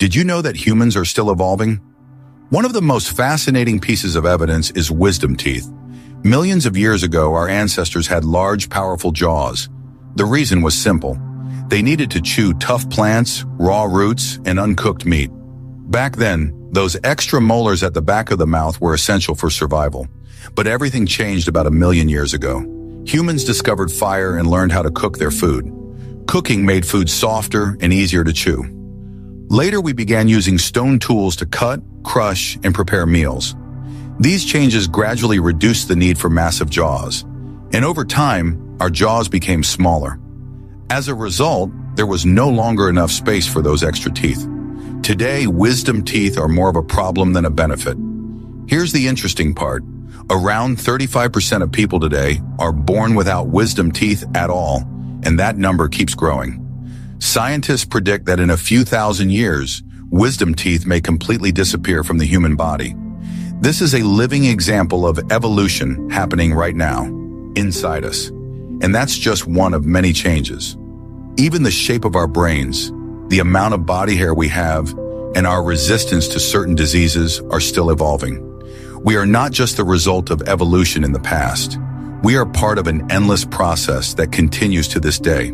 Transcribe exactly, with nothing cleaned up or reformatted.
Did you know that humans are still evolving? One of the most fascinating pieces of evidence is wisdom teeth. Millions of years ago, our ancestors had large, powerful jaws. The reason was simple. They needed to chew tough plants, raw roots, and uncooked meat. Back then, those extra molars at the back of the mouth were essential for survival. But everything changed about a million years ago. Humans discovered fire and learned how to cook their food. Cooking made food softer and easier to chew. Later, we began using stone tools to cut, crush, and prepare meals. These changes gradually reduced the need for massive jaws, and over time, our jaws became smaller. As a result, there was no longer enough space for those extra teeth. Today, wisdom teeth are more of a problem than a benefit. Here's the interesting part. Around thirty-five percent of people today are born without wisdom teeth at all, and that number keeps growing. Scientists predict that in a few thousand years, wisdom teeth may completely disappear from the human body. This is a living example of evolution happening right now, inside us. And that's just one of many changes. Even the shape of our brains, the amount of body hair we have, and our resistance to certain diseases are still evolving. We are not just the result of evolution in the past. We are part of an endless process that continues to this day.